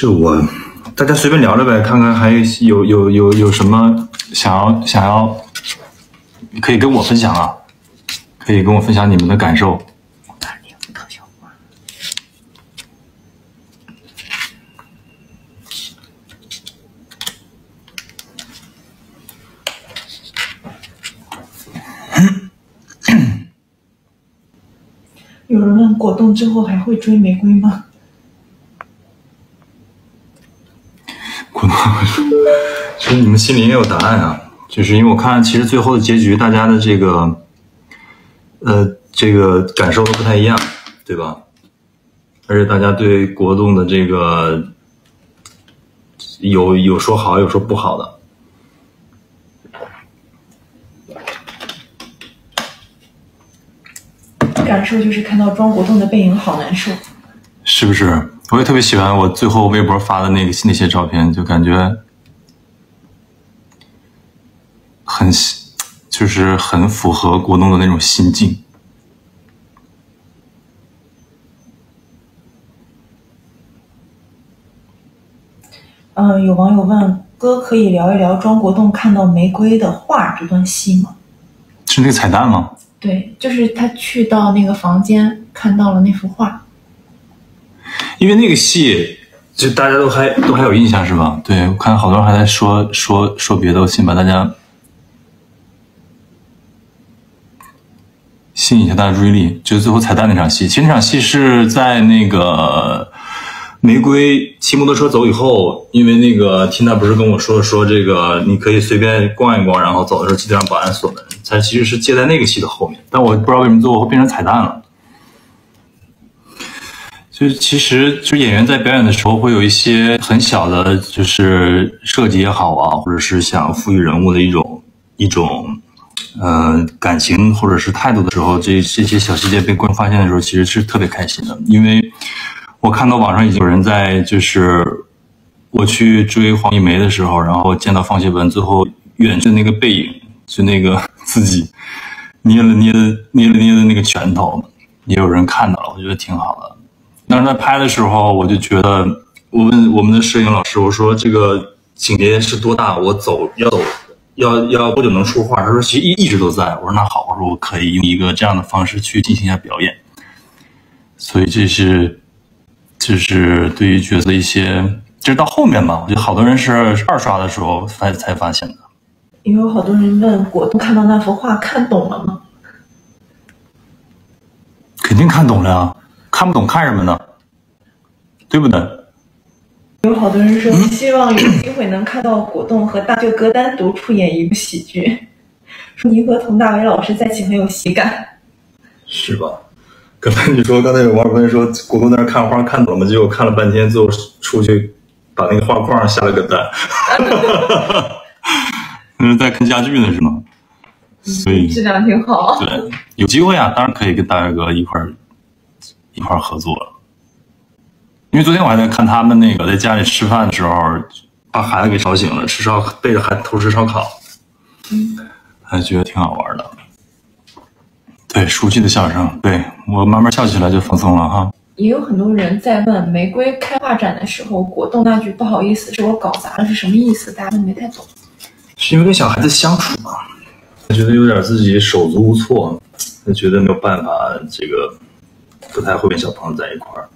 是我，大家随便聊着呗，看看还有什么想要可以跟我分享啊，可以跟我分享你们的感受。 有人问果冻之后还会追玫瑰吗？果冻，其实你们心里也有答案啊。就是因为我看，其实最后的结局，大家的这个感受都不太一样，对吧？而且大家对果冻的这个有说好，有说不好的。 感受就是看到庄国栋的背影好难受，是不是？我也特别喜欢我最后微博发的那些照片，就感觉很，就是很符合国栋的那种心境。有网友问哥，可以聊一聊庄国栋看到玫瑰的画这段戏吗？是那个彩蛋吗？ 对，就是他去到那个房间，看到了那幅画。因为那个戏，就大家都还有印象是吧？对，我看好多人还在说别的，我先把大家吸引一下大家注意力。就是最后彩蛋那场戏，其实那场戏是在那个玫瑰骑摩托车走以后，因为那个 Tina 不是跟我说这个你可以随便逛一逛，然后走的时候记得让保安锁门。 它其实是接在那个戏的后面，但我不知道为什么最后变成彩蛋了。就是其实就是演员在表演的时候会有一些很小的，就是设计也好啊，或者是想赋予人物的一种感情或者是态度的时候，这些小细节被观众发现的时候，其实是特别开心的。因为我看到网上已经有人在，就是我去追黄一梅的时候，然后见到方协文最后远去的那个背影。 就那个自己捏了捏的那个拳头，也有人看到了，我觉得挺好的。当时在拍的时候，我就觉得，我问我们的摄影老师，我说这个景别是多大？我要多久能出画？他说其实一直都在。我说那好，我说我可以用一个这样的方式去进行一下表演。所以这是对于角色的一些，这是到后面吧，我觉得好多人是二刷的时候才发现的。 因为有好多人问果冻看到那幅画看懂了吗？肯定看懂了啊，看不懂看什么呢？对不对？有好多人说希望有机会能看到果冻和大舅哥单独出演一部喜剧，说您和佟大为老师在一起很有喜感，是吧？刚才你说，刚才有网友问说果冻在那看花看懂了吗？结果看了半天，最后出去把那个画框下了个蛋。那是在看家具呢，是吗？所以质量挺好。对，有机会啊，当然可以跟大帅哥一块儿合作了。因为昨天我还在看他们那个在家里吃饭的时候，把孩子给吵醒了，背着孩子偷吃烧烤，还觉得挺好玩的。对，熟悉的笑声，对我慢慢笑起来就放松了哈。也有很多人在问玫瑰开画展的时候，果冻那句“不好意思，是我搞砸了”是什么意思？大家都没太懂。 是因为跟小孩子相处嘛，他觉得有点自己手足无措，他觉得没有办法，这个不太会跟小朋友在一块儿。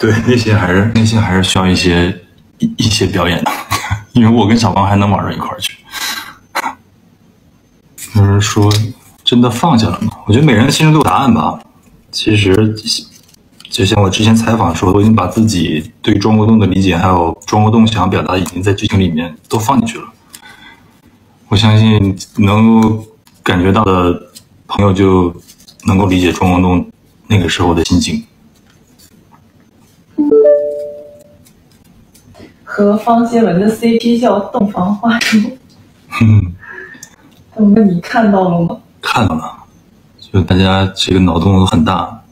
对，那些还是需要一些表演的，因为我跟小朋友还能玩到一块儿去。有人说，真的放下了吗？我觉得每人心中都有答案吧。其实，就像我之前采访的时候，我已经把自己对庄国栋的理解，还有庄国栋想表达，已经在剧情里面都放进去了。 我相信能够感觉到的朋友就能够理解庄国栋那个时候的心情。和方协文的 CP 叫洞房花烛。他们问你看到了吗？看到了，就大家这个脑洞都很大。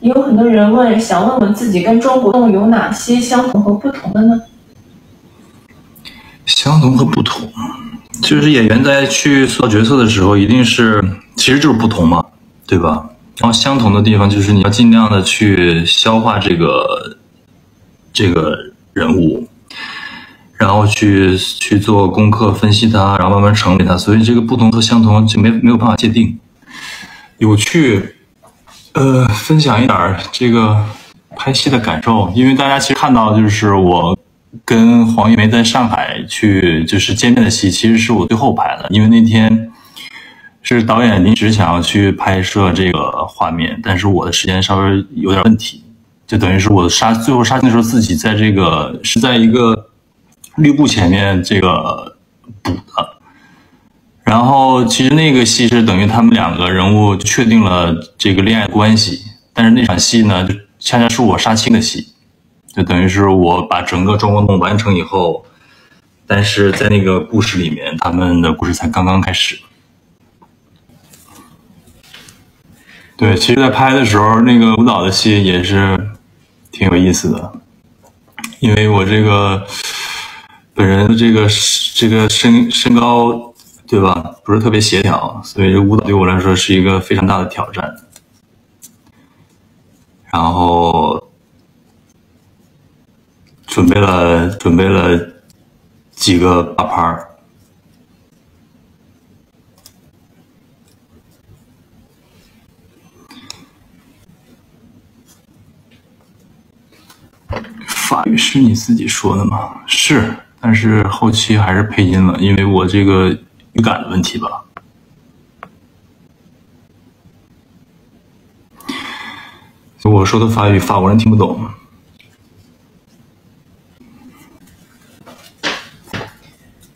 也有很多人想问自己跟庄国栋有哪些相同和不同的呢？相同和不同。 就是演员在去塑造角色的时候，一定是其实就是不同嘛，对吧？然后相同的地方就是你要尽量的去消化这个人物，然后去做功课分析它，然后慢慢成为它。所以这个不同和相同就没有办法界定。有趣，分享一点这个拍戏的感受，因为大家其实看到就是我跟黄一梅在上海去就是见面的戏，其实是我最后拍的，因为那天是导演临时想要去拍摄这个画面，但是我的时间稍微有点问题，就等于是我最后杀青的时候自己在这个是在一个绿布前面这个补的。然后其实那个戏是等于他们两个人物确定了这个恋爱关系，但是那场戏呢就恰恰是我杀青的戏，就等于是我把整个中国梦完成以后，但是在那个故事里面他们的故事才刚刚开始。对，其实在拍的时候那个舞蹈的戏也是挺有意思的，因为我这个本人的这个身高对吧不是特别协调，所以舞蹈对我来说是一个非常大的挑战。然后准备了几个大拍儿。法语是你自己说的吗？是，但是后期还是配音了，因为我这个语感的问题吧。所以我说的法语，法国人听不懂。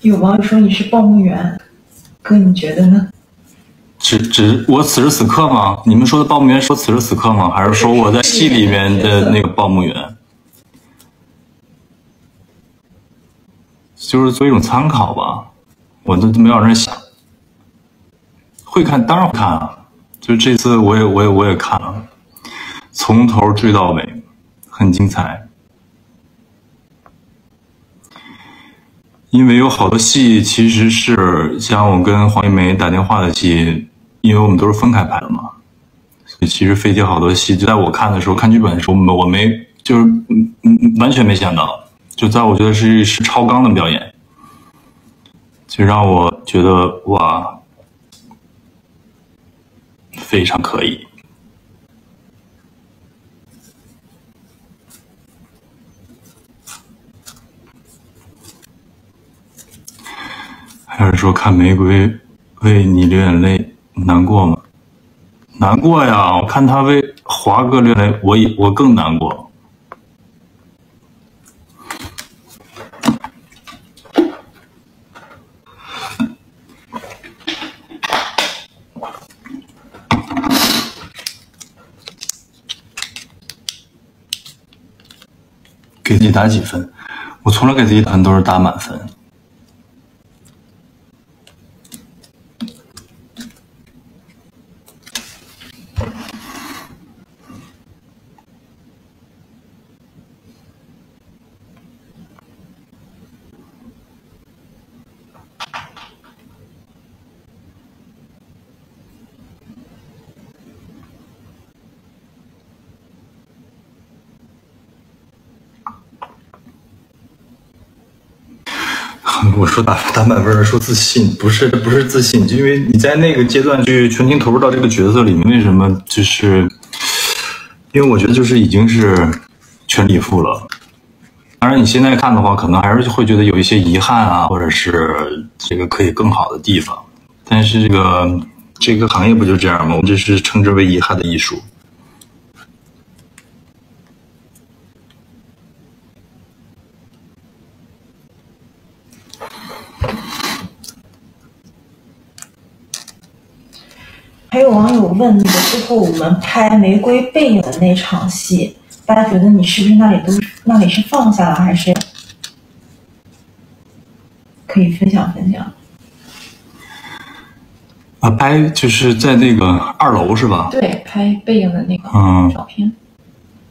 有网友说你是报幕员，哥你觉得呢？我此时此刻吗？你们说的报幕员说此时此刻吗？还是说我在戏里面的那个报幕员？就是做一种参考吧，我都没往那想。会看，当然会看啊，就这次我也看了，从头追到尾，很精彩。因为有好多戏其实是像我跟黄一梅打电话的戏，因为我们都是分开拍的嘛，所以其实飞机好多戏就在我看的时候，看剧本的时候，我没就是完全没想到，就在我觉得是超纲的表演，就让我觉得哇非常可以。还是说看玫瑰为你流眼泪难过吗？难过呀，我看他为华哥流眼泪，我更难过。给自己打几分？我从来给自己打分都是打满分。我说打满分，说自信，不是自信，就因为你在那个阶段去全情投入到这个角色里面，为什么就是因为我觉得就是已经是全力以赴了。当然你现在看的话可能还是会觉得有一些遗憾啊，或者是这个可以更好的地方，但是这个行业不就这样吗？我们这是称之为遗憾的艺术。还有网友问那个最后我们拍玫瑰背影的那场戏，大家觉得你是不是那里是放下了，还是可以分享分享啊？拍就是在那个2楼是吧？对，拍背影的那个照片。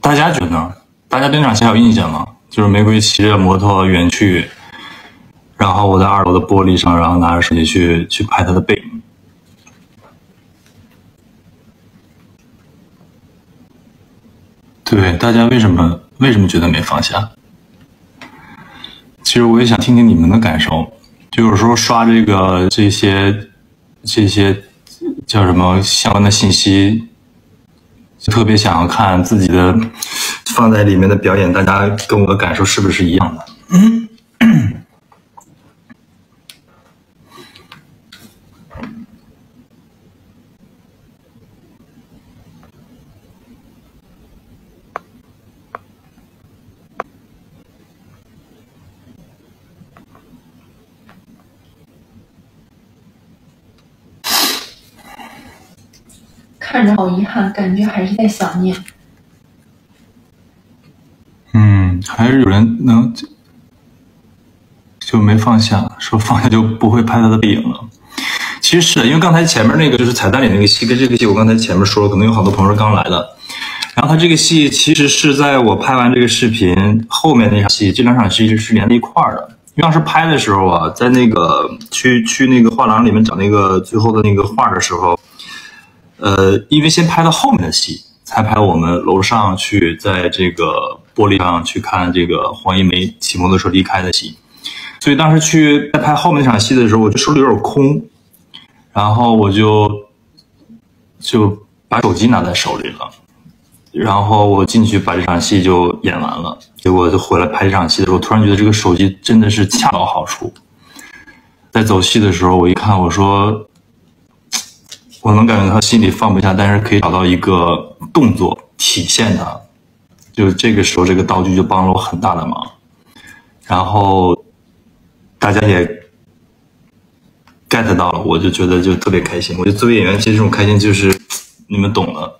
大家觉得大家对那场戏还有印象吗？就是玫瑰骑着摩托远去，然后我在2楼的玻璃上，然后拿着手机去拍她的背影。对，大家为什么觉得没放下？其实我也想听听你们的感受，就有时候刷这些叫什么相关的信息，就特别想要看自己的放在里面的表演，大家跟我的感受是不是一样的？看着好遗憾，感觉还是在想念。嗯，还是有人能就没放下，说放下就不会拍他的背影了。其实是因为刚才前面那个就是彩蛋里那个戏，跟这个戏我刚才前面说了，可能有好多朋友刚来的。然后他这个戏其实是在我拍完这个视频后面那场戏，这两场戏是连在一块儿的。因为当时拍的时候啊，在那个去那个画廊里面找那个最后的那个画的时候。因为先拍到后面的戏，才拍我们楼上去在这个玻璃上去看这个黄一梅骑摩托车离开的戏，所以当时去在拍后面那场戏的时候，我就手里有点空，然后我就把手机拿在手里了，然后我进去把这场戏就演完了，结果就回来拍这场戏的时候，突然觉得这个手机真的是恰到好处，在走戏的时候，我一看我说。我能感觉到他心里放不下，但是可以找到一个动作体现他，就这个时候这个道具就帮了我很大的忙。然后大家也 get 到了，我就觉得就特别开心。我觉得作为演员，其实这种开心就是你们懂的，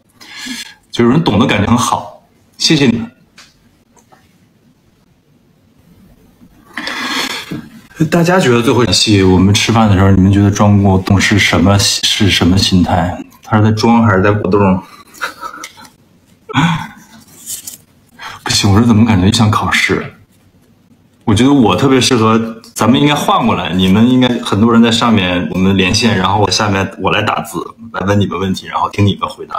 就是人懂的感觉很好。谢谢你们。大家觉得最后一场戏，我们吃饭的时候，你们觉得庄国栋是什么心态？他是在装还是在果冻？不行，我这怎么感觉像考试？我觉得我特别适合，咱们应该换过来，你们应该很多人在上面，我们连线，然后我下面我来打字，来问你们问题，然后听你们回答。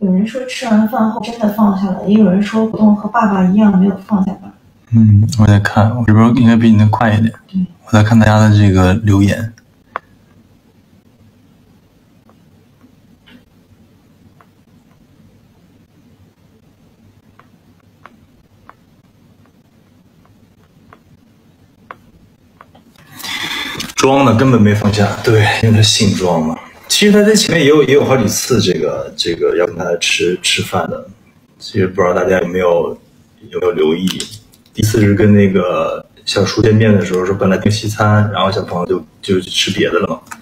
有人说吃完饭后真的放下了，也有人说果冻和爸爸一样没有放下吧。嗯，我在看，我这边应该比你那快一点。对，我在看大家的这个留言。装的根本没放下，对，因为他姓庄嘛。其实他在前面也有好几次这个要跟他吃饭的，其实不知道大家有没有留意。第一次是跟那个小叔见面的时候，说本来订西餐，然后小朋友就吃别的了嘛。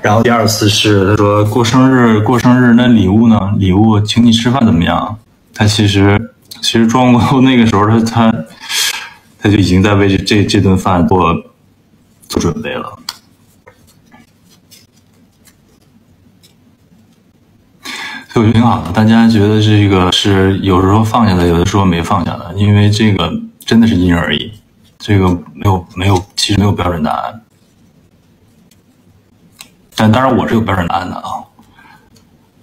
然后第二次是他说过生日那礼物呢？礼物请你吃饭怎么样？他其实庄国那个时候他就已经在为这顿饭做准备了。所以我觉得挺好的，大家觉得这个是有时候放下的，有的时候没放下的，因为这个真的是因人而异，这个没有，其实没有标准答案。但当然我是有标准答案的啊，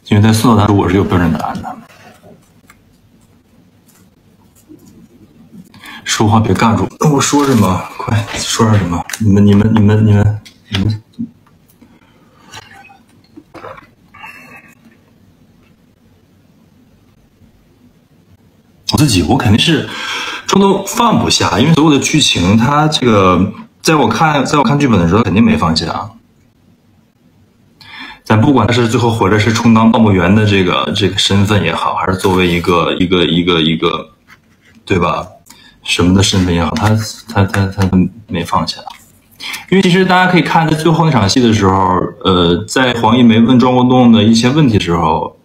因为在塑造当中我是有标准答案的。说话别尬住，我说什么？快说点什么？你们。我自己，我肯定是装都放不下，因为所有的剧情，它这个在我看剧本的时候，肯定没放下。咱不管他是最后回来是充当报幕员的这个身份也好，还是作为一个，对吧？什么的身份也好，他没放下。因为其实大家可以看，在最后那场戏的时候，在黄一梅问庄国栋的一些问题的时候，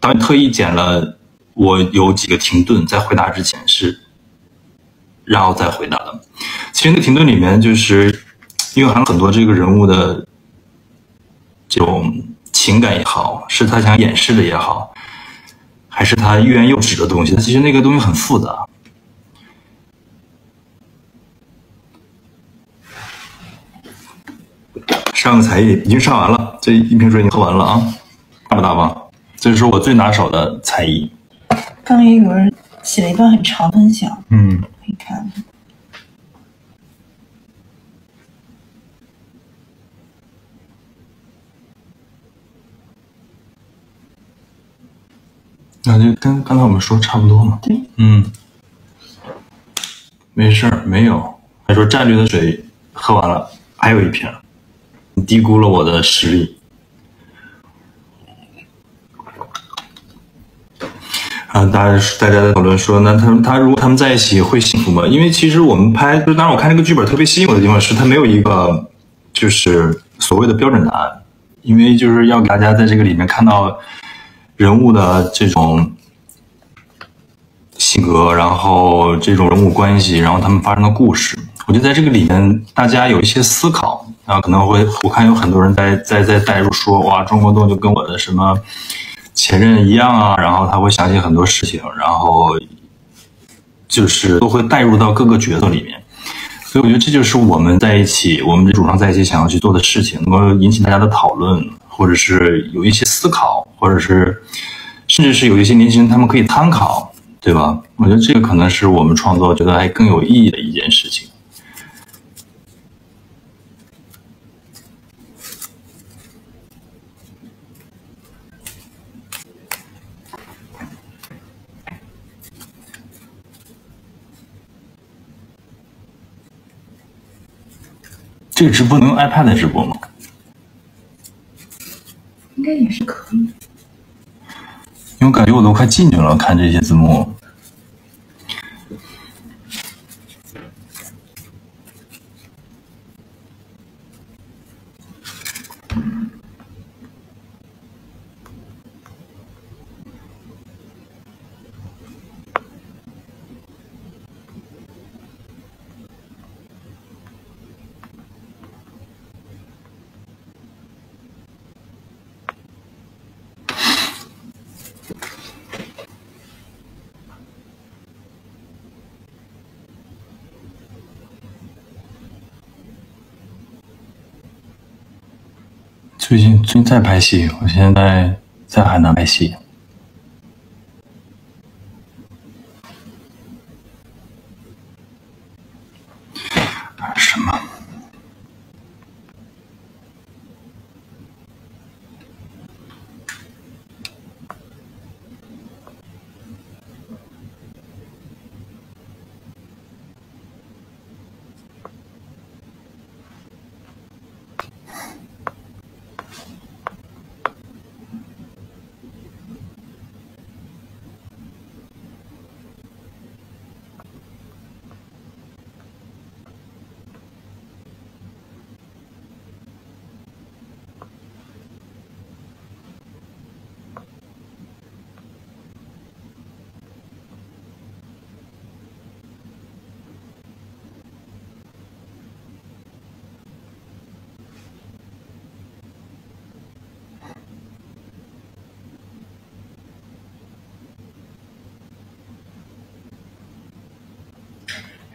导演特意剪了。我有几个停顿，在回答之前是，然后再回答的。其实那个停顿里面，就是蕴含了很多这个人物的这种情感也好，是他想掩饰的也好，还是他欲言又止的东西。其实那个东西很复杂。上个才艺已经上完了，这一瓶水已经喝完了啊，大不大方？所以说我最拿手的才艺。刚才有人写了一段很长分享，嗯，可以看。那就跟刚才我们说差不多嘛。对，嗯，没事儿，没有。还说战略的水喝完了，还有一瓶。你低估了我的实力。啊，大家在讨论说，那如果他们在一起会幸福吗？因为其实我们拍，就当然我看这个剧本特别吸引我的地方是，它没有一个就是所谓的标准答案，因为就是要给大家在这个里面看到。人物的这种性格，然后这种人物关系，然后他们发生的故事，我觉得在这个里面大家有一些思考啊，可能会我看有很多人在带入说，哇，钟国栋就跟我的什么前任一样啊，然后他会想起很多事情，然后就是都会带入到各个角色里面，所以我觉得这就是我们在一起，我们这主创在一起想要去做的事情，能够引起大家的讨论。或者是有一些思考，或者是甚至是有一些年轻人他们可以参考，对吧？我觉得这个可能是我们创作觉得还更有意义的一件事情。这个直播能用 iPad 直播吗？应该也是可以，因为我感觉我都快进去了，看这些字幕。最近在拍戏，我现在在海南拍戏。什么？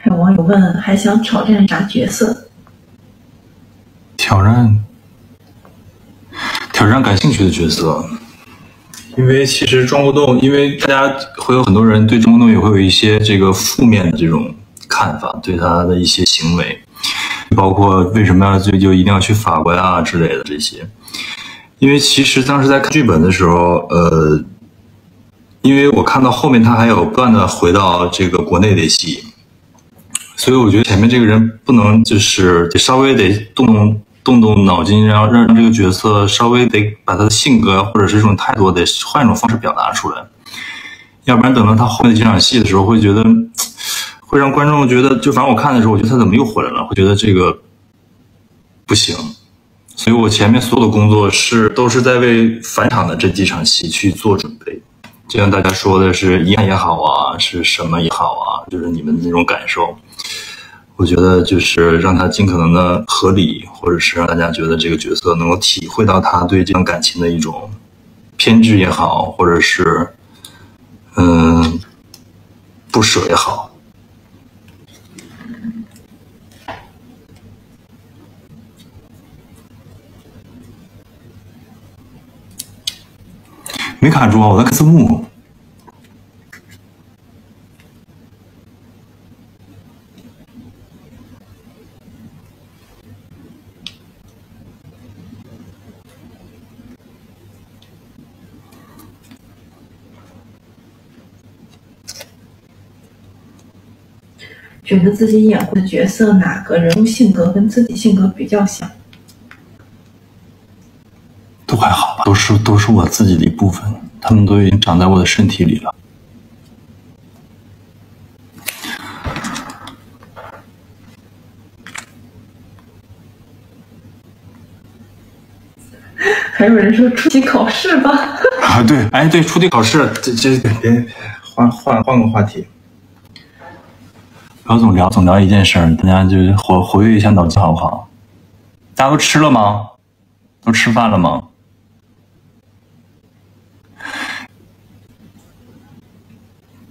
有网友问，还想挑战啥角色？挑战感兴趣的角色，因为其实钟国栋，因为大家会有很多人对钟国栋也会有一些这个负面的这种看法，对他的一些行为，包括为什么要就一定要去法国啊之类的这些。因为其实当时在看剧本的时候，因为我看到后面他还有不断的回到这个国内的戏。所以我觉得前面这个人不能就是得稍微得动动脑筋，然后让这个角色稍微得把他的性格或者是这种态度得换一种方式表达出来，要不然等到他后面几场戏的时候，会觉得会让观众觉得，就反正我看的时候，我觉得他怎么又回来了，会觉得这个不行。所以我前面所有的工作都是在为返场的这几场戏去做准备。就像大家说的是遗憾也好啊，是什么也好啊，就是你们那种感受。我觉得就是让他尽可能的合理，或者是让大家觉得这个角色能够体会到他对这段感情的一种偏执也好，或者是不舍也好。没卡住啊，我在看字幕。觉得自己演过的角色哪个人物性格跟自己性格比较像？都还好吧，都是我自己的一部分，他们都已经长在我的身体里了。还有人说出题考试吧？啊，对，哎，对，出题考试，这别换个话题。 不要总聊一件事儿，大家就活跃一下脑筋好不好？大家都吃了吗？都吃饭了吗？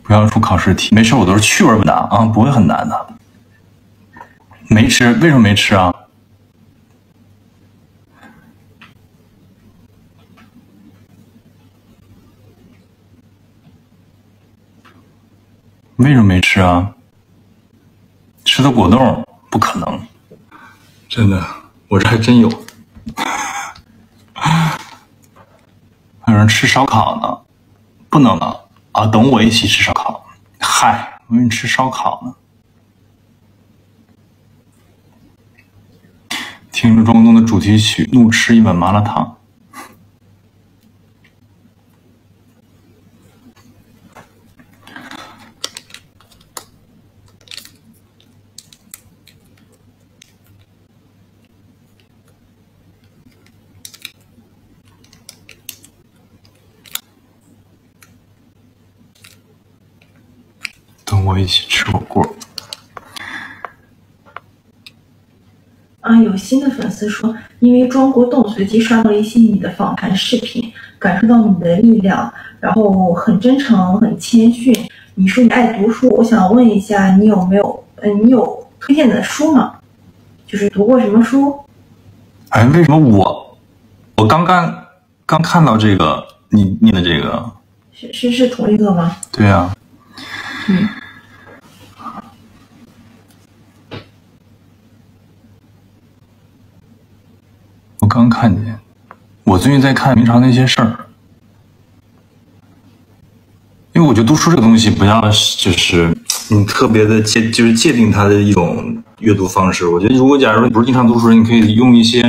不要出考试题，没事，我都是趣味问答啊，不会很难的。没吃，为什么没吃啊？为什么没吃啊？ 吃的果冻不可能，真的，我这还真有。还有人吃烧烤呢，不能啊！啊，等我一起吃烧烤。嗨，我跟你吃烧烤呢。听着中东的主题曲，怒吃一碗麻辣烫。 我一起吃火锅啊！有新的粉丝说，因为装国栋随机刷到一些你的访谈视频，感受到你的力量，然后很真诚，很谦逊。你说你爱读书，我想问一下，你有没有你有推荐的书吗？就是读过什么书？哎，为什么我刚看到这个你的这个是同一个吗？对啊，嗯。 刚看见，我最近在看明朝那些事儿，因为我觉得读书这个东西不要就是你特别的就是界定它的一种阅读方式。我觉得如果假如你不是经常读书人，你可以用一些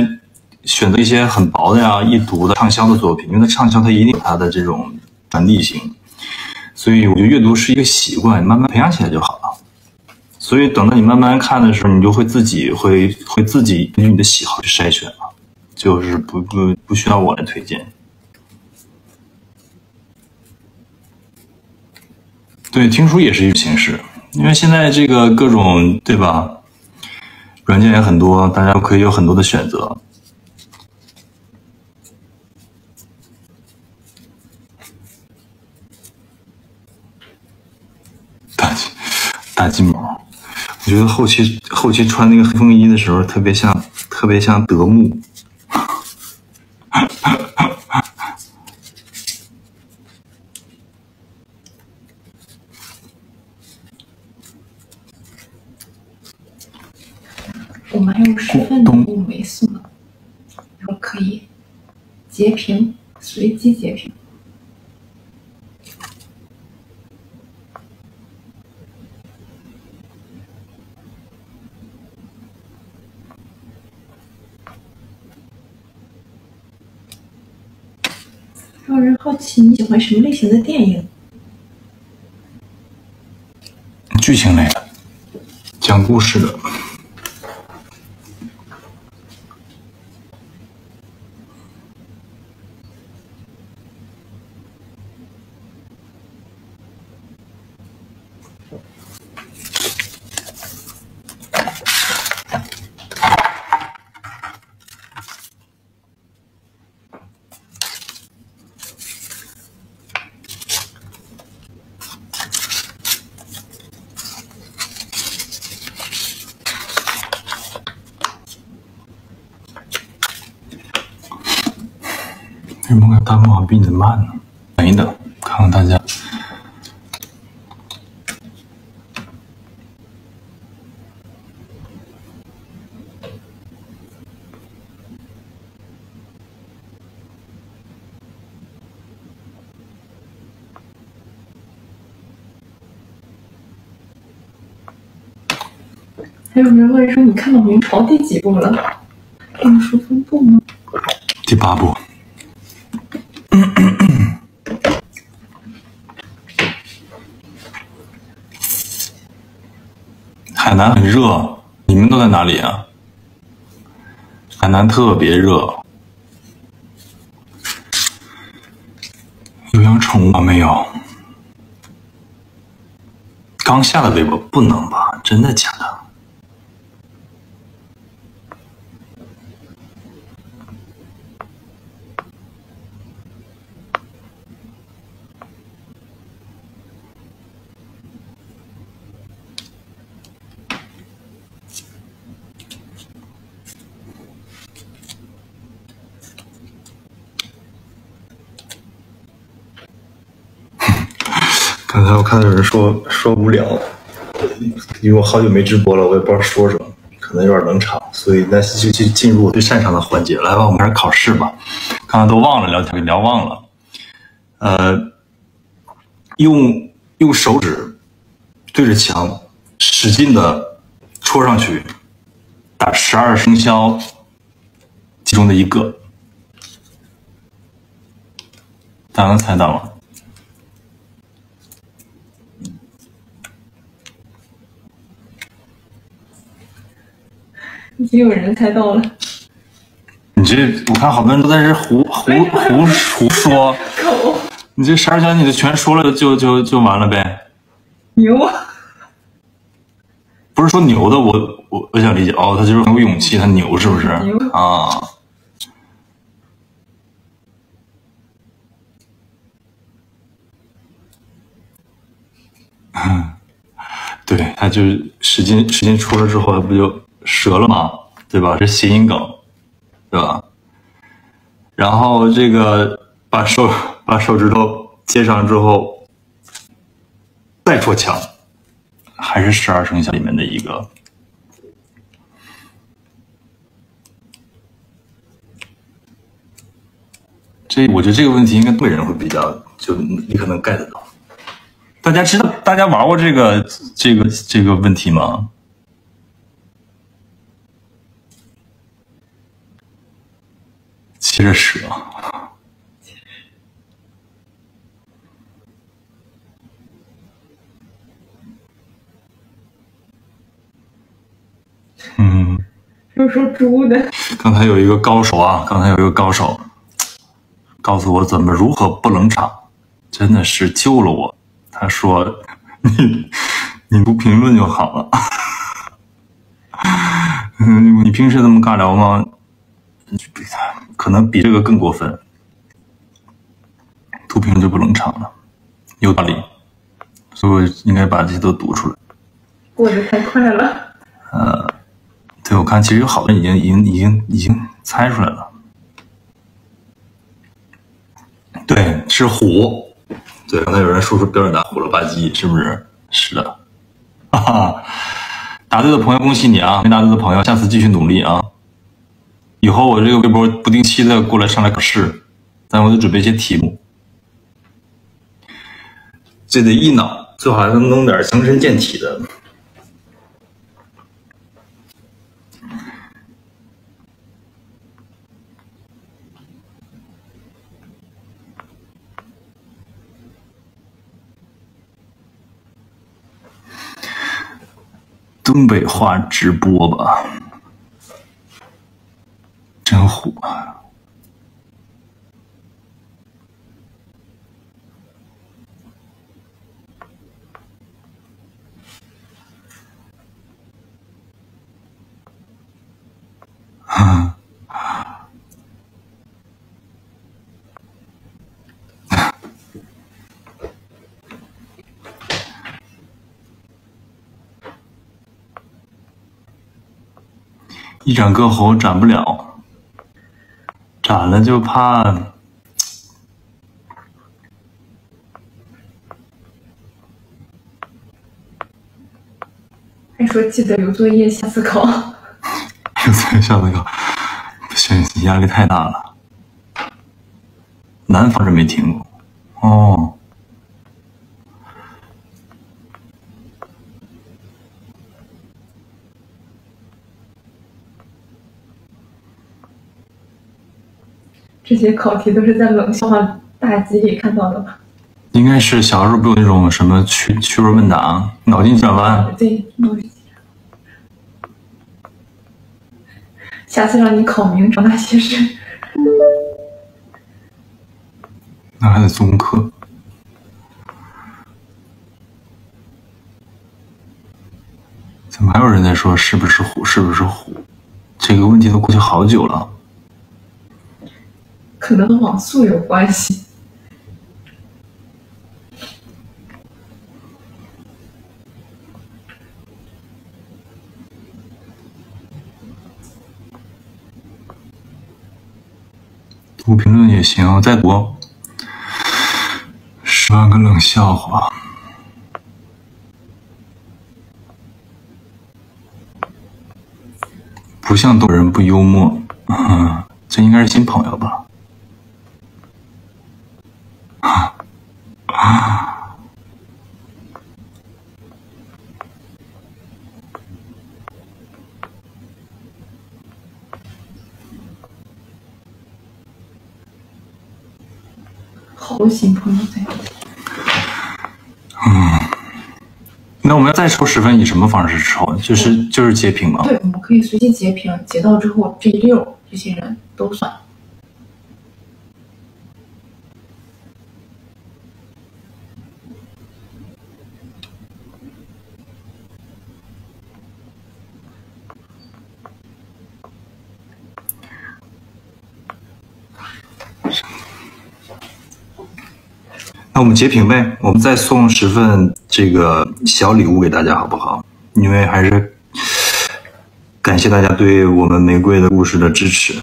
选择一些很薄的呀、易读的畅销的作品，因为它畅销它一定有它的这种传递性，所以我觉得阅读是一个习惯，你慢慢培养起来就好了。 所以等到你慢慢看的时候，你就会自己根据你的喜好去筛选了，就是不需要我来推荐。对，听书也是一种形式，因为现在这个各种对吧，软件也很多，大家可以有很多的选择。 大金毛，我觉得后期穿那个黑风衣的时候，特别像德牧。我们还有10分钟没送呢，然后可以截屏，随机截屏。 让人好奇你喜欢什么类型的电影？剧情类的，讲故事的。等一等，看看大家。还有人问说：“你看到明朝第几部了？”二十分部吗？第八部。 海南很热，你们都在哪里啊？海南特别热。有养宠物吗？没有。刚下的微博不能吧？真的假的？刚才我看到有人说无聊，因为我好久没直播了，我也不知道说什么，可能有点冷场，所以那就进入我最擅长的环节，来吧，我们开始考试吧。刚才都忘了聊天，聊忘了。用手指对着墙使劲的戳上去，打12生肖其中的一个，大家能猜到吗？ 已经有人猜到了，你这我看好多人都在这胡说，你这12小你就全说了就完了呗。牛，不是说牛的，我想理解哦，他就是很有勇气，他牛是不是？牛啊，对，他就是使劲戳了之后，不就？ 折了嘛，对吧？这谐音梗，对吧？然后这个把手指头接上之后，再戳墙，还是12生肖里面的一个。这我觉得这个问题应该东北人会比较就立刻能 get 到。大家知道大家玩过这个问题吗？ 接着使用，又说猪的。刚才有一个高手告诉我怎么如何不冷场，真的是救了我。他说：“你不评论就好了。你平时这么尬聊吗？” 可能比这个更过分，读评就不冷场了，有道理，所以我应该把这些都读出来。过得太快了。对，我看其实有好多人已经猜出来了。对，是虎。对，刚才有人说出标准答案虎了吧唧，是不是？是的。哈哈，答对的朋友恭喜你啊！没答对的朋友，下次继续努力啊！ 以后我这个微博不定期的过来上来考试，但我得准备一些题目，这得一脑，最好还能弄点强身健体的。东北话直播吧。 真虎啊！啊！一展歌喉展不了。 展了就怕说记得有作业下次考。有作业下次考，不行，压力太大了。南方是没听过哦。这些考题都是在冷笑话大集里看到的吧？应该是小时候不有那种什么趣味问答、脑筋急转弯？对，脑筋急转弯。下次让你考明朝那些事。那还得综课。怎么还有人在说是不是虎？是不是虎？这个问题都过去好久了。可能和网速有关系。读评论也行，再读10万个冷笑话。不像逗人，不幽默，这应该是新朋友吧？好行，朋友对。那我们要再抽10分，以什么方式抽？就是截屏吗？对，我们可以随机截屏，截到之后这6这些人都算。那我们截屏呗，我们再送10份这个小礼物给大家，好不好？因为还是感谢大家对我们玫瑰的故事的支持。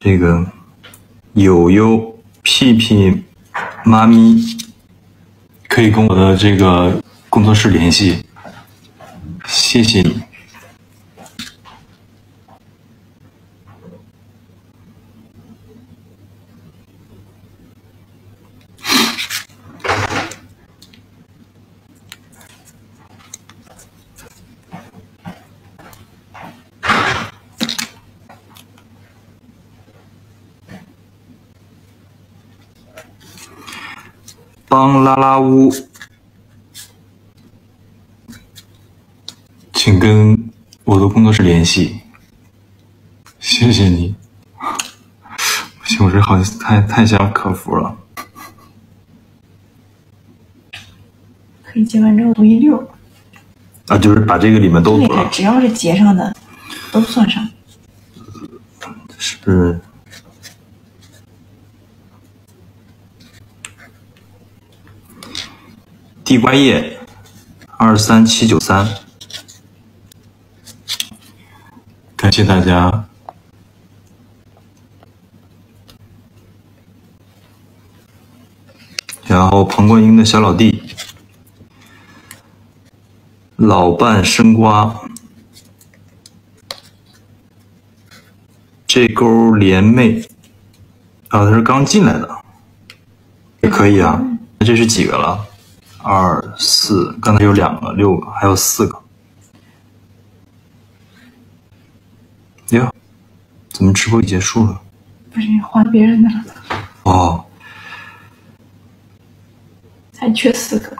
这个友友、屁屁、妈咪，可以跟我的这个工作室联系，谢谢你。帮拉拉屋。请跟我的工作室联系，谢谢你。不行，我这好像太想客服了。可以截完之后读6啊，就是把这个里面都读了。只要是截上的，都算上。是不是？地瓜叶23793。感谢大家。然后彭冠英的小老弟，老伴生瓜，这钩连妹啊，他是刚进来的，也可以啊。那这是几个了？2、4，刚才有2个、6个，还有4个。哟，怎么直播已结束了？不是还别人的了。哦，还缺4个。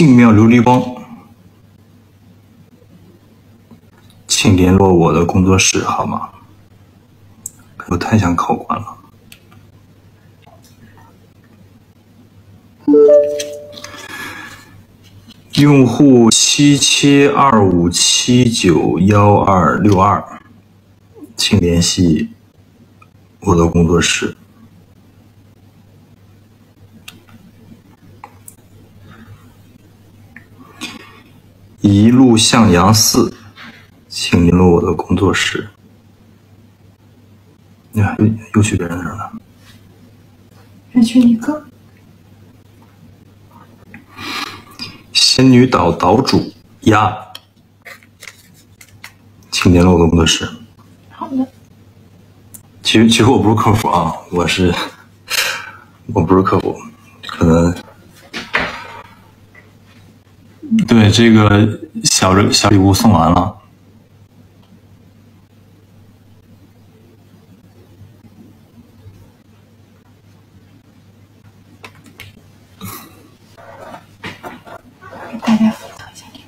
净妙琉璃光，请联络我的工作室好吗？我太想考官了。用户7725791262，请联系我的工作室。 一路向阳寺，请联络我的工作室。你看，又去别人那儿了，还去一个仙女岛岛主呀，请联络我的工作室。好的。其实我不是客服啊，我不是客服，可能。 对，这个小礼物送完了，给大家分享一下礼物。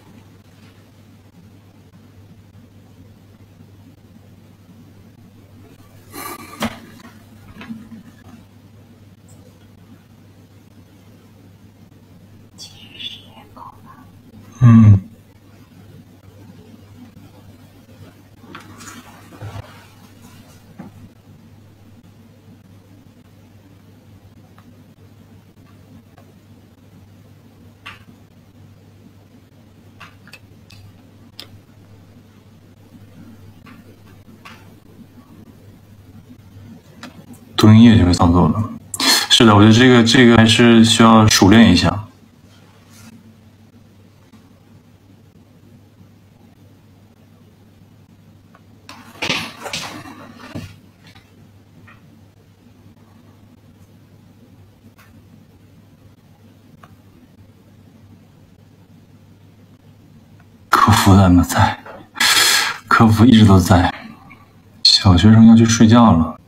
其实也够了。 嗯，读音乐就被放走了。是的，我觉得这个还是需要熟练一下。 在，客服一直都在。小学生要去睡觉了。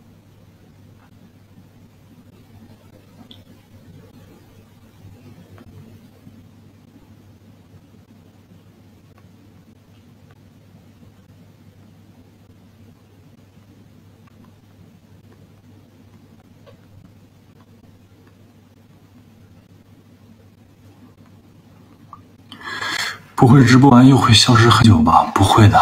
不会直播完又会消失很久吧？不会的。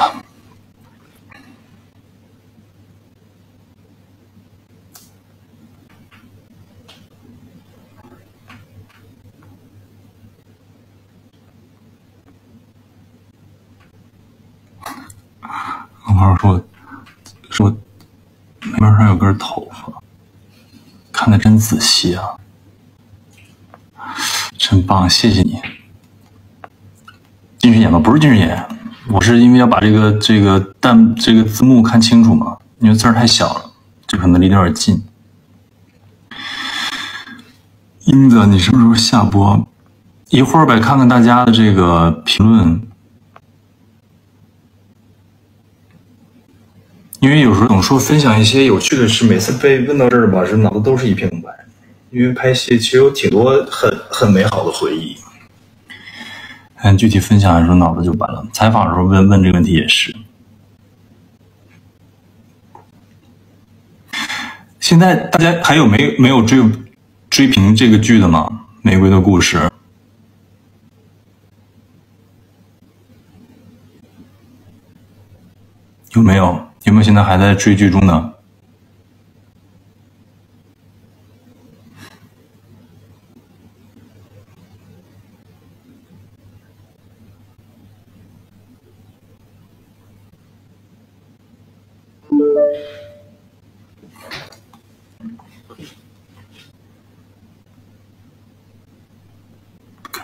老朋友说，眉毛上有根头发，看得真仔细啊，真棒，谢谢你。 近视眼吗？不是近视眼，我是因为要把这个字幕看清楚嘛，因为字儿太小了，这可能离得有点近。英子，你什么时候下播？一会儿呗，看看大家的这个评论，因为有时候总说分享一些有趣的事，每次被问到这儿吧，这脑子都是一片空白。因为拍戏其实有挺多很美好的回忆。 看具体分享的时候脑子就完了，采访的时候问这个问题也是。现在大家还有没有追评这个剧的吗？《玫瑰的故事》。有没有现在还在追剧中的？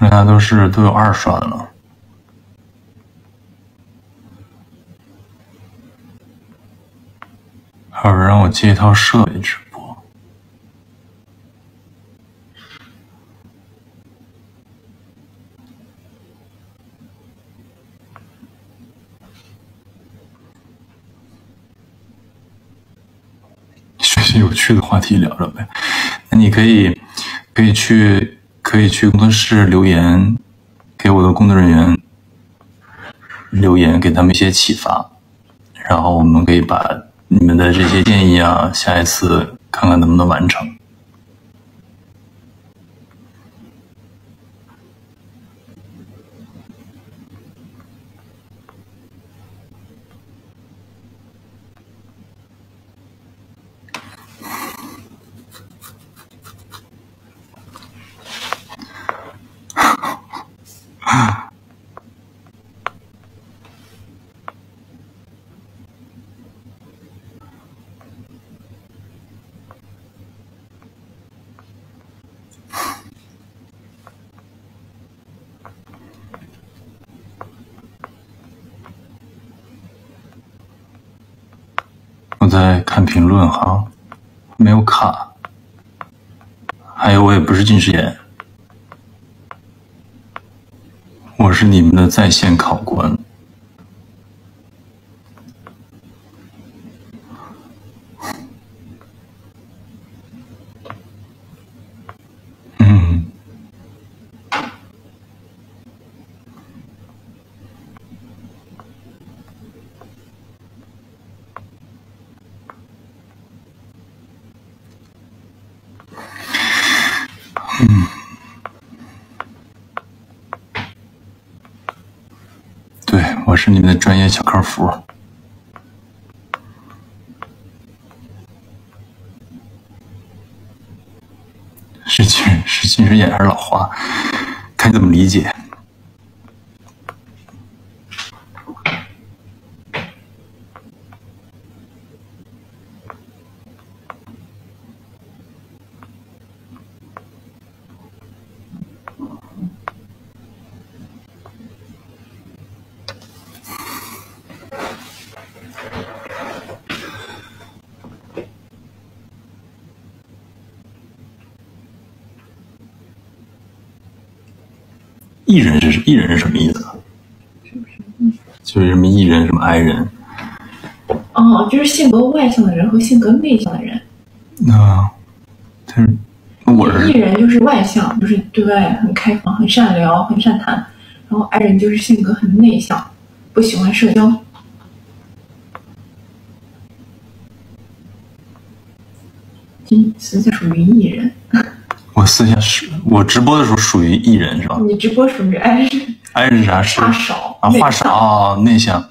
看来都有二刷的了。还有人让我接一套设备直播。学习有趣的话题聊聊呗。那你可以去。 可以去工作室留言，给我的工作人员留言，给他们一些启发，然后我们可以把你们的这些建议啊，下一次看看能不能完成。我在看评论哈，没有卡。还有，我也不是近视眼，我是你们的在线考官。对，我是你们的专业小客服。是近视眼还是老花，看你怎么理解。艺人是什么意思？就是什么艺人，什么I人？哦，就是性格外向的人和性格内向的人。那，但是我是艺人，就是外向，就是对外很开放、很善聊、很善谈；然后I人就是性格很内向，不喜欢社交。仅此属于艺人。我私下是，我直播的时候属于艺人是吧？你直播属于I人。I人是啥？是话少啊，话少，内向。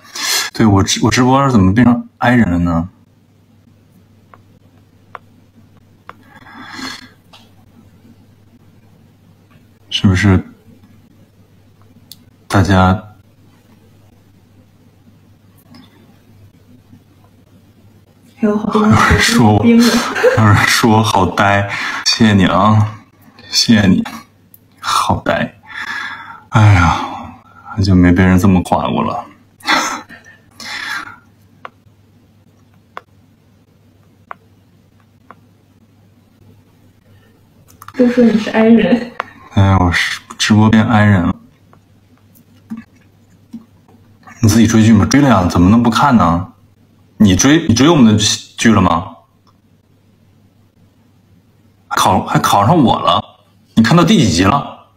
对，我直播怎么变成I人了呢？是不是大家？还有好多人说我，还有人说我好呆，谢谢你啊。谢谢你，好呆！哎呀，很久没被人这么夸过了。都说你是I人。哎，我是直播变I人了。你自己追剧吗？追了呀，怎么能不看呢？你追我们的剧了吗？还考上我了。你看到第几集了？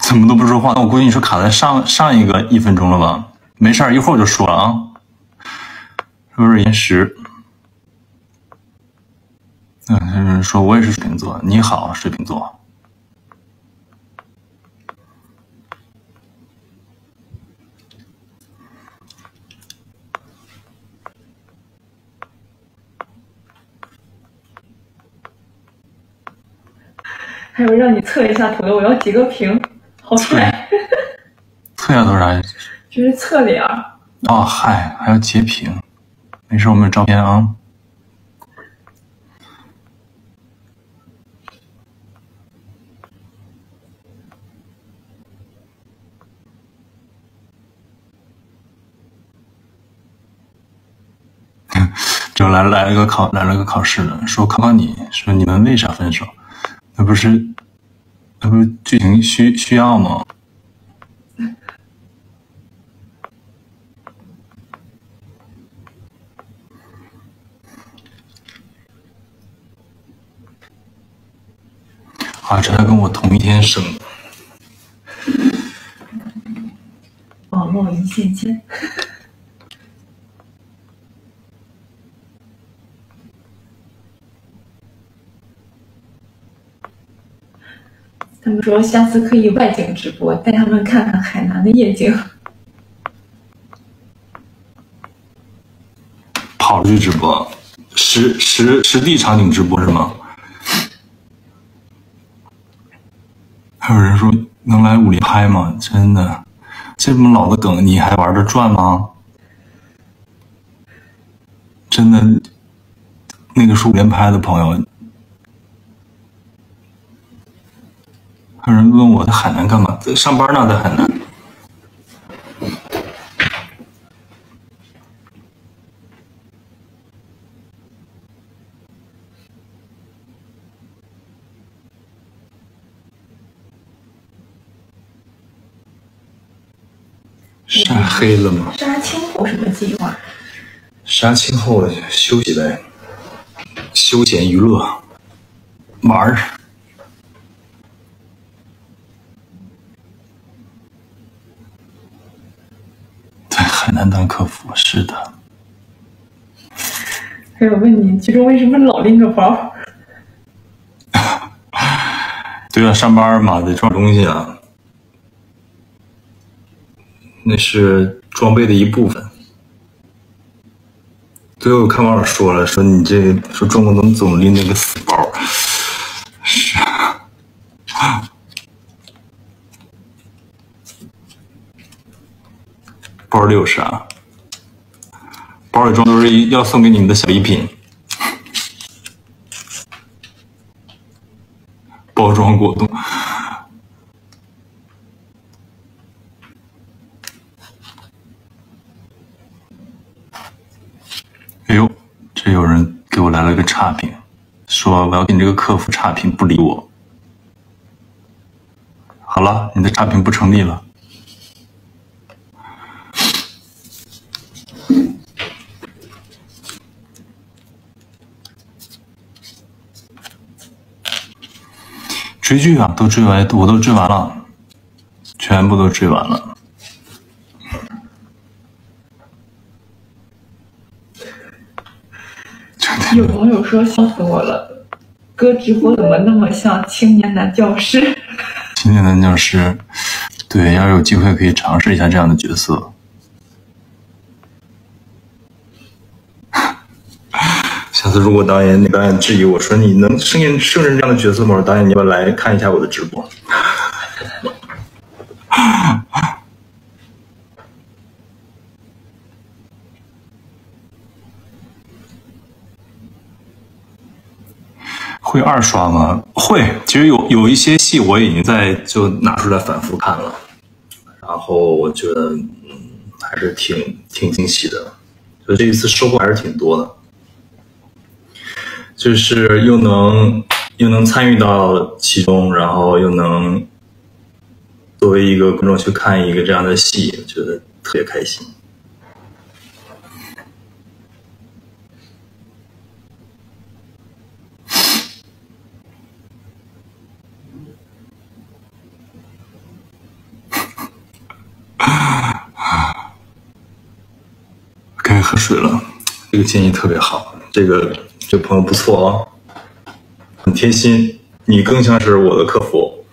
怎么都不说话？那我估计你是卡在上一个1分钟了吧？没事儿，一会儿我就说了啊。是不是延时？嗯，有人说我也是水瓶座。你好，水瓶座。还有让你测一下头的，我要几个屏，好帅！测一下头啥意思？就是测脸。哦，嗨，还要截屏，没事，我们有照片啊。就来了个考试的，说考考你，说你们为啥分手？那不是剧情需要吗？好像他跟我同一天生。网络一线牵。他们说下次可以外景直播，带他们看看海南的夜景。跑出去直播，实地场景直播是吗？ 还有人说能来武林拍吗？真的，这么老的梗你还玩得转吗？真的，那个是武林拍的朋友。还有人问我在海南干嘛？在上班呢，在海南。晒黑了吗？杀青后什么计划？杀青后休息呗，休闲娱乐，玩儿。在海南当客服，是的。还有问你，剧中为什么老拎个包？对啊，上班嘛，得装东西啊。 那是装备的一部分。最后我看网友说了，说你这说中国人总拎那个死包，是啊。包里有啥？包里装都是要送给你们的小礼品，包装果冻。 哎呦，这有人给我来了个差评，说我要给你这个客服差评，不理我。好了，你的差评不成立了。追剧啊，都追完，我都追完了，全部都追完了。 有网友说笑死我了，哥直播怎么那么像青年男教师？青年男教师，对，要有机会可以尝试一下这样的角色。下次如果导演质疑我说你能胜任这样的角色吗？导演你要来看一下我的直播。会二刷吗？会，其实有一些戏我已经在就拿出来反复看了，然后我觉得还是挺惊喜的，所以这一次收获还是挺多的，就是又能参与到其中，然后又能作为一个观众去看一个这样的戏，我觉得特别开心。 该喝水了，这个建议特别好，这朋友不错哦，很贴心，你更像是我的客服。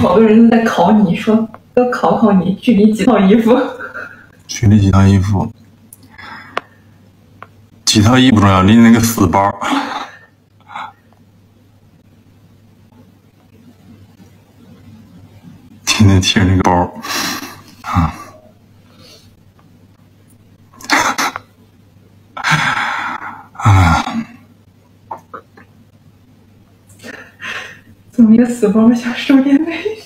好多人都在考你说，要考你，距离几套衣服？距离几套衣服？ 几套衣服不重要，拎那个死包。天天提着那个包，啊！啊！怎么一个死包像收电费？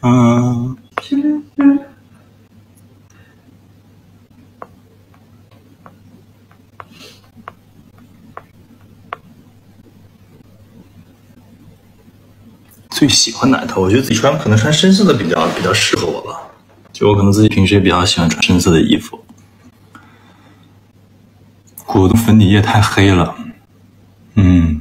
嗯。最喜欢哪一套？我觉得自己穿可能穿深色的比较适合我吧。就我可能自己平时也比较喜欢穿深色的衣服。果冻粉底液太黑了，嗯。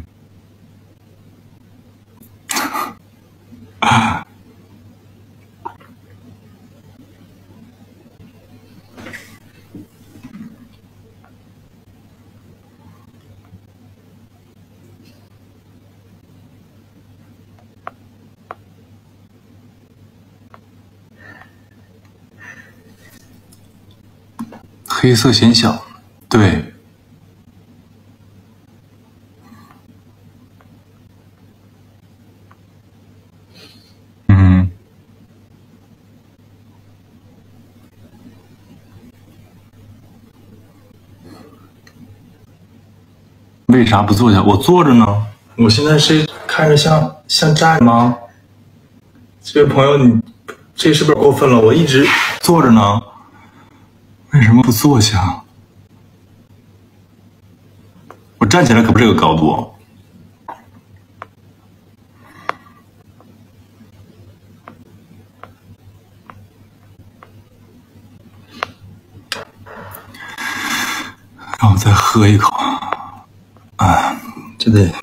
黑色显小，对。嗯。为啥不坐下？我坐着呢。我现在是看着像站着吗？这位朋友，你这是不是过分了？我一直坐着呢。为什么不坐下？我站起来可不是这个高度。让我再喝一口。哎，这得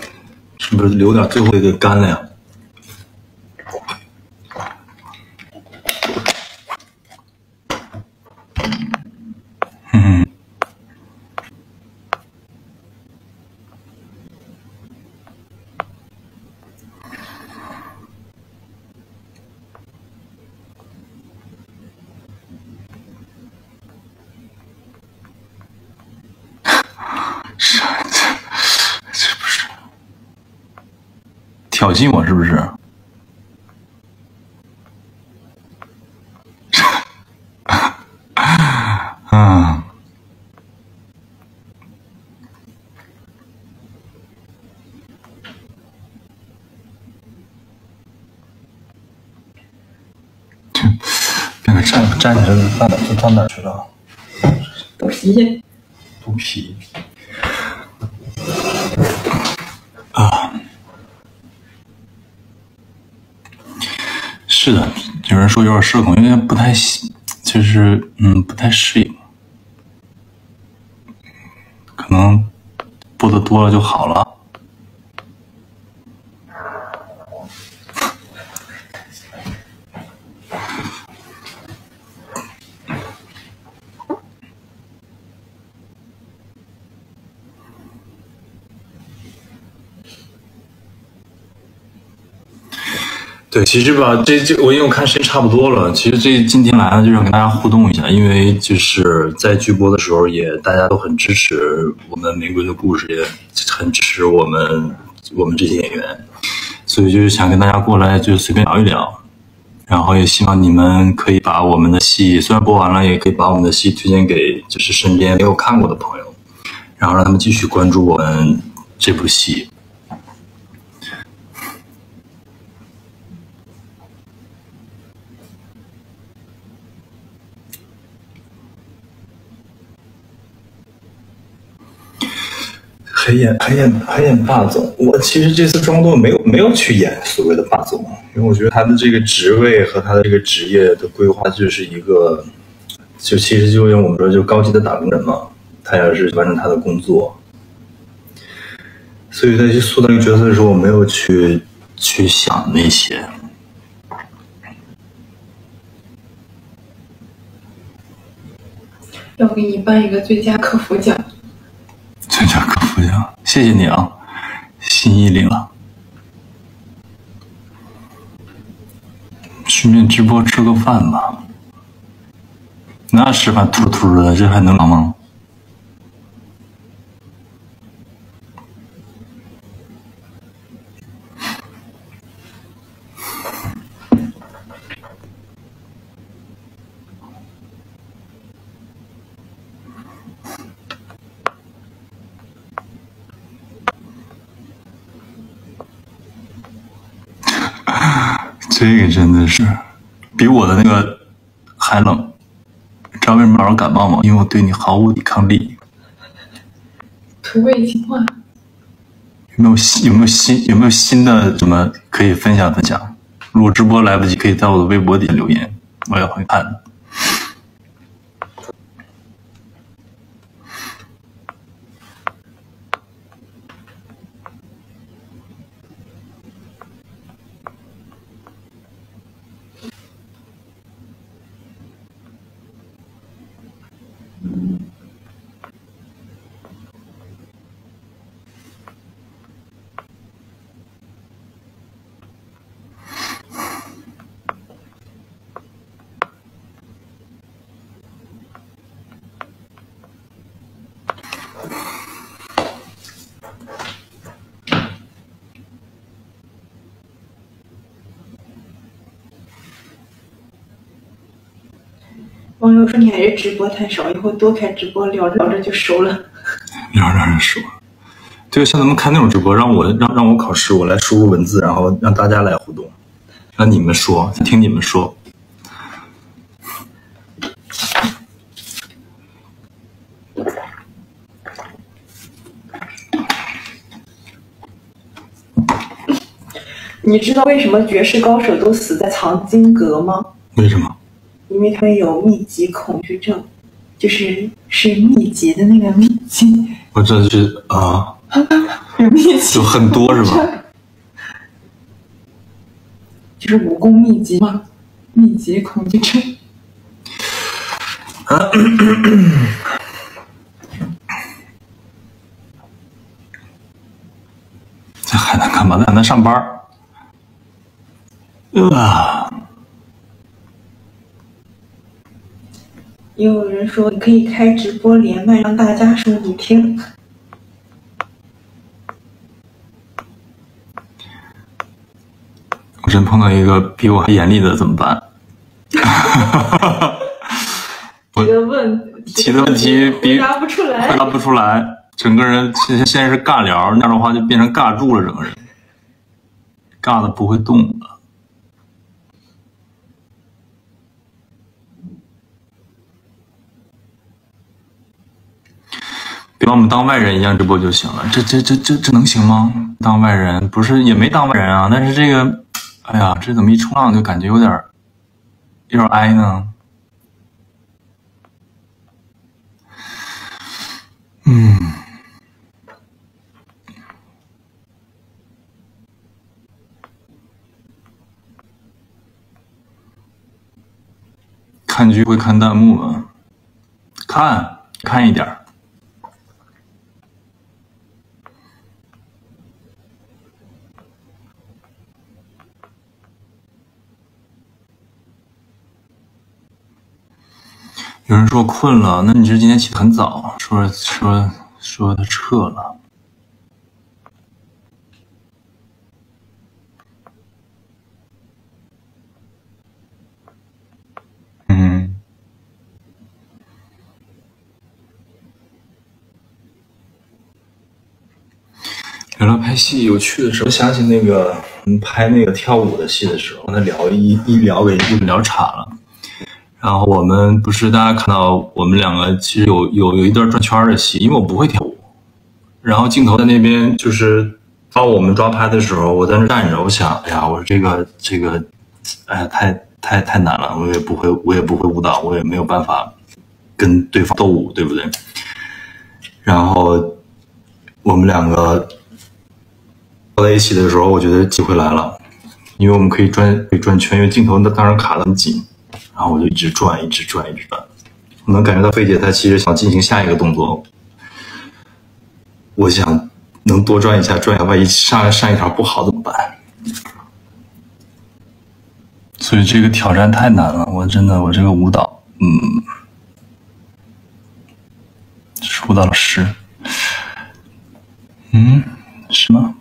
是不是留点最后一个干了呀？挑衅我是不是？嗯，那个站起来到哪去了？肚皮。是的，有人说有点社恐，因为不太喜，就是不太适应，可能播的多了就好了。对，其实吧，我因为我看时间差不多了，其实今天来了就是跟大家互动一下，因为就是在剧播的时候也大家都很支持我们玫瑰的故事，也很支持我们这些演员，所以就是想跟大家过来就随便聊一聊，然后也希望你们可以把我们的戏虽然播完了，也可以把我们的戏推荐给就是身边没有看过的朋友，然后让他们继续关注我们这部戏。黑眼霸总，我其实这次庄舵没有去演所谓的霸总，因为我觉得他的这个职位和他的这个职业的规划就是一个，就其实就用我们说就高级的打工人嘛，他要是完成他的工作，所以在去塑造这个角色的时候，我没有去想那些。要给你颁一个最佳客服奖。最佳客服奖，谢谢你啊，心意领了。顺便直播吃个饭吧，那吃饭突突的，这还能忙吗？这个真的是比我的那个还冷，知道为什么老是感冒吗？因为我对你毫无抵抗力。土味情话。有没有新的什么可以分享分享？如果直播来不及，可以在我的微博底下留言，我也会看的。朋友说你还是直播太少，以后多开直播，聊着聊着就熟了。聊着聊着熟了，对，像咱们开那种直播，让我考试，我来输入文字，然后让大家来互动，让你们说，听你们说。你知道为什么绝世高手都死在藏经阁吗？为什么？因为他们有密集恐惧症，就是密集的那个密集。我这是啊，有密集就很多是吧？就是武功秘籍嘛，密集恐惧症。啊这还能干嘛？还能上班儿？也有人说你可以开直播连麦，让大家说你听。我真碰到一个比我还严厉的怎么办？提的问题比回答不出来，整个人先是尬聊，那种话就变成尬住了，整个人尬的不会动了。别把我们当外人一样直播就行了，这能行吗？当外人不是也没当外人啊，但是这个，哎呀，这怎么一冲浪就感觉有点哀呢？嗯，看剧会看弹幕吗？看一点。有人说困了，那你是今天起得很早？说他撤了。嗯，聊聊拍戏有趣的时候，想起那个拍那个跳舞的戏的时候，那聊一聊给你们聊岔了。然后我们不是大家看到我们两个其实有一段转圈的戏，因为我不会跳舞。然后镜头在那边就是到我们抓拍的时候，我在那站着，我想，哎呀，我说这个，哎呀，太难了，我也不会舞蹈，我也没有办法跟对方斗舞，对不对？然后我们两个坐在一起的时候，我觉得机会来了，因为我们可以转圈，因为镜头当然卡得很紧。然后我就一直转，我能感觉到菲姐她其实想进行下一个动作。我想能多转一下，万一上一条不好怎么办？所以这个挑战太难了，我这个舞蹈，是舞蹈老师，是吗？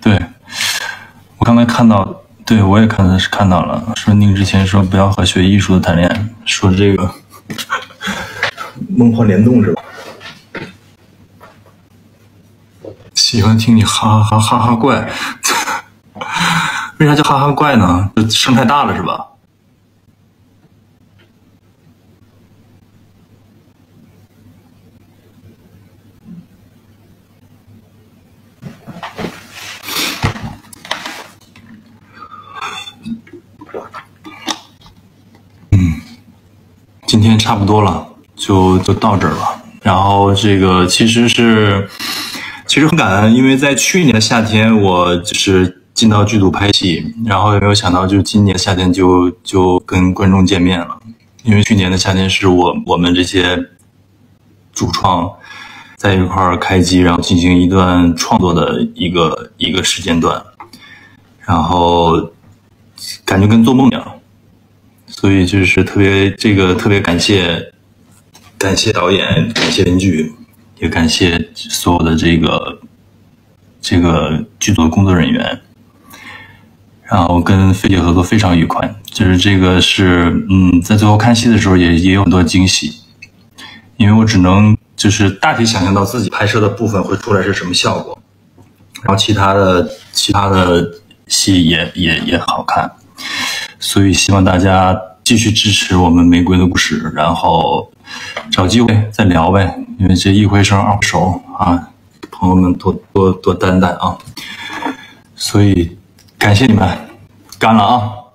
对，我刚才看到对，我也看到了，说宁之前说不要和学艺术的谈恋爱，说这个梦幻联动是吧？喜欢听你哈哈怪，为啥叫哈哈怪呢？声太大了是吧？今天差不多了，就到这儿了。然后这个其实很感恩，因为在去年夏天我就是进到剧组拍戏，然后也没有想到就今年夏天就跟观众见面了。因为去年的夏天是我们这些主创在一块儿开机，然后进行一段创作的一个时间段，然后感觉跟做梦一样。所以就是特别感谢导演，感谢编剧，也感谢所有的这个剧组的工作人员。然后跟菲姐合作非常愉快，就是这个是在最后看戏的时候也有很多惊喜，因为我只能就是大体想象到自己拍摄的部分会出来是什么效果，然后其他的戏也好看。所以希望大家继续支持我们玫瑰的故事，然后找机会再聊呗，因为这一回生二回熟啊，朋友们多担待啊。所以感谢你们，干了啊！